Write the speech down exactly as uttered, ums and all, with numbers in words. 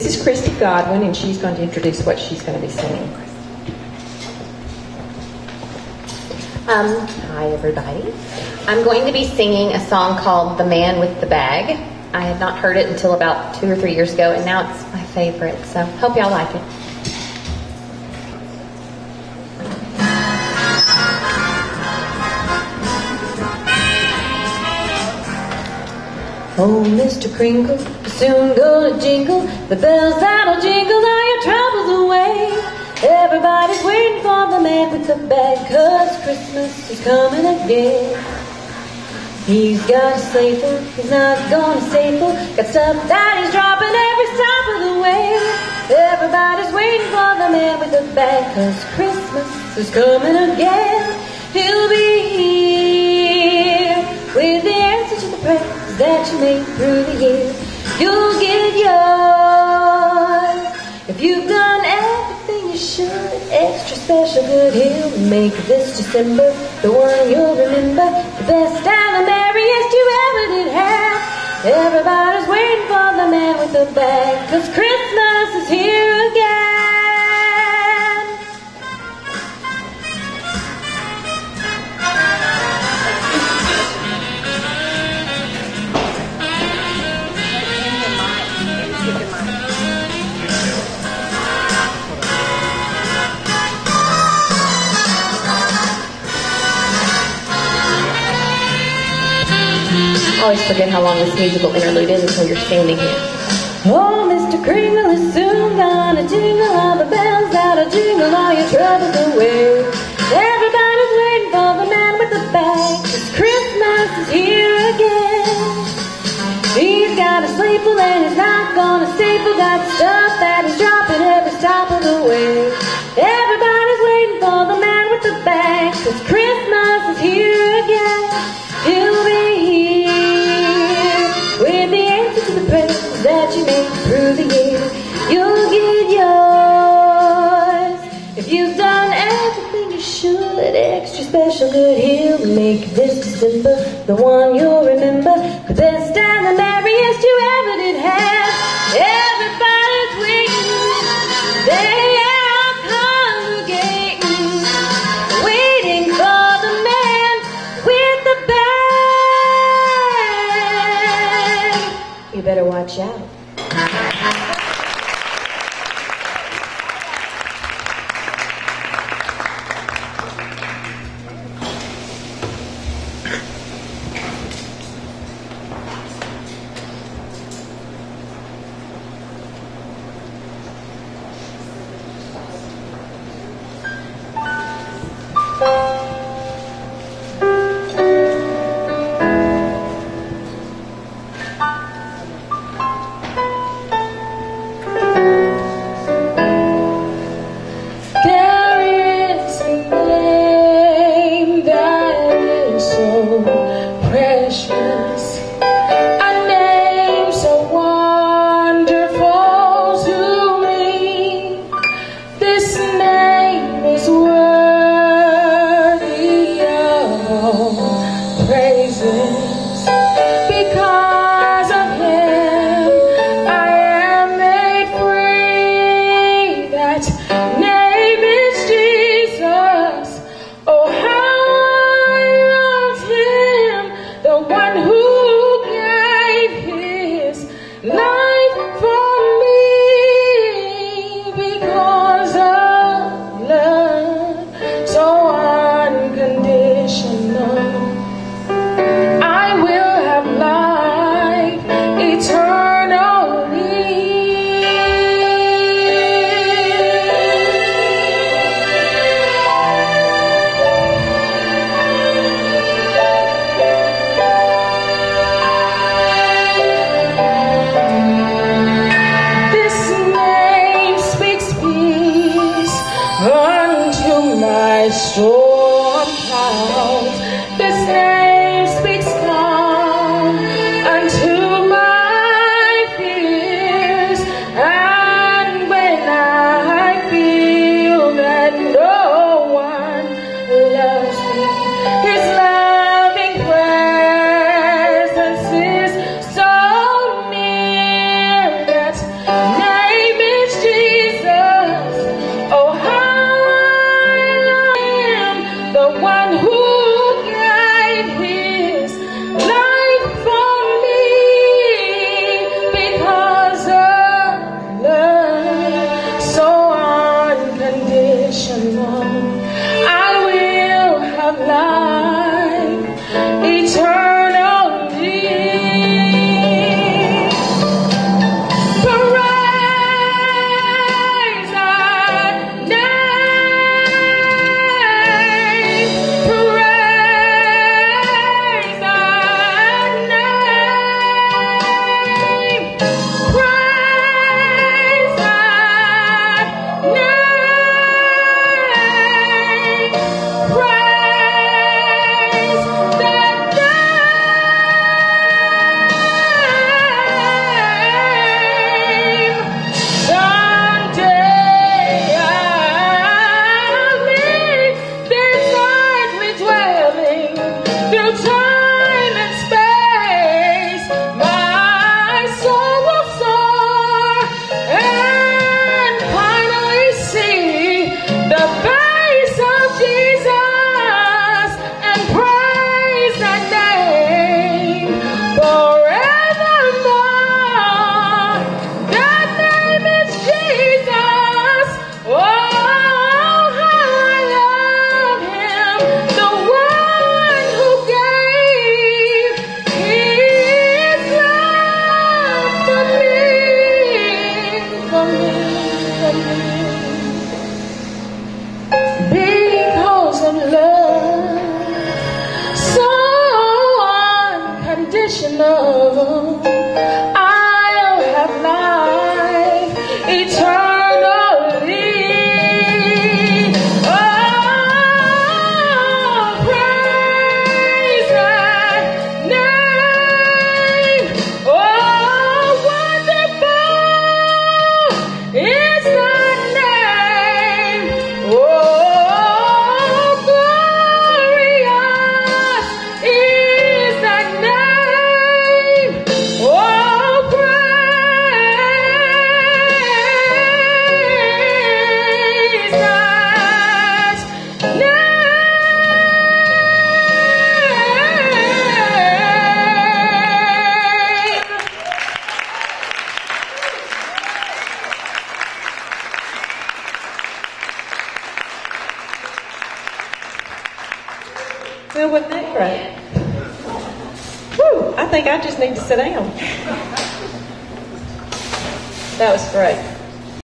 This is Christy Godwin, and she's going to introduce what she's going to be singing. Um, hi, everybody. I'm going to be singing a song called The Man with the Bag. I had not heard it until about two or three years ago, and now it's my favorite, so hope y'all like it. Oh, Mister Kringle, soon gonna jingle, the bells that'll jingle all your troubles away. Everybody's waiting for the man with the bag, 'cause Christmas is coming again. He's got a safer, he's not gonna save for, got stuff that he's dropping every stop of the way. Everybody's waiting for the man with the bag, 'cause Christmas is coming again. He'll be here with the answer to the prayer that you make through the year. You'll get yours if you've done everything you should. Extra special good he'll make this December, the one you'll remember, the best and the merriest you ever did have. Everybody's waiting for the man with the bag, 'cause Christmas is here again. I always forget how long this musical interlude is until you're standing here. Oh, Mister Kringle is soon gonna jingle all the bells that'll jingle all your troubles away. Everybody's waiting for the man with the bag, 'cause Christmas is here again. He's got a sleepful and he's not gonna staple, got stuff that he's dropping every stop of the way. Everybody's waiting for the man with the bag, 'cause Christmas is here again. He'll be that you make through the year. You'll get yours if you've done everything you should. Extra special good he'll make this December, the one you'll remember, the best and the merriest you ever did have. Everybody's waiting, they are congregating, waiting for the man with the bag. You better watch out. Good with that, right? Whew, I think I just need to sit down. That was great.